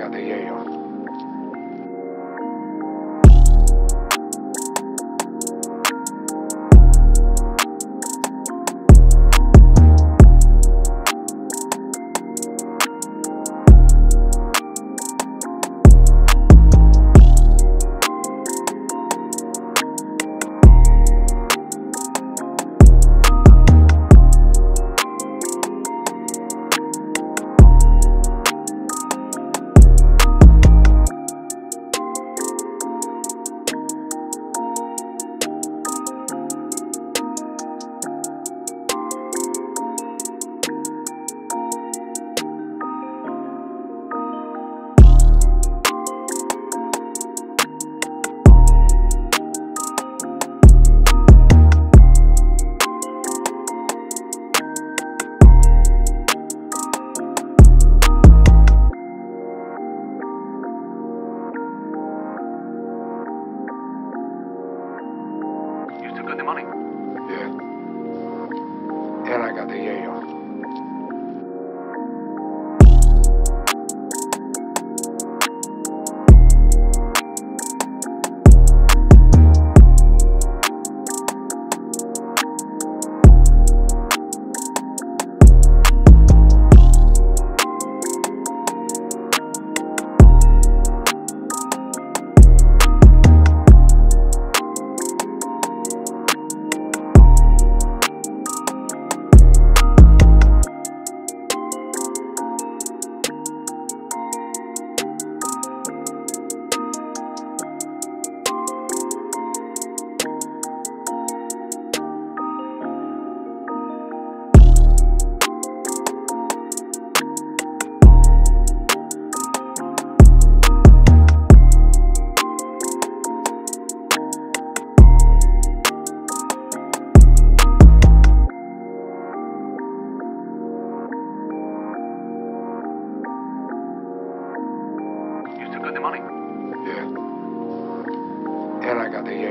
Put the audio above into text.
Saga de Yale. The money. Yeah. And I got the Yale. Money. Yeah. And I got the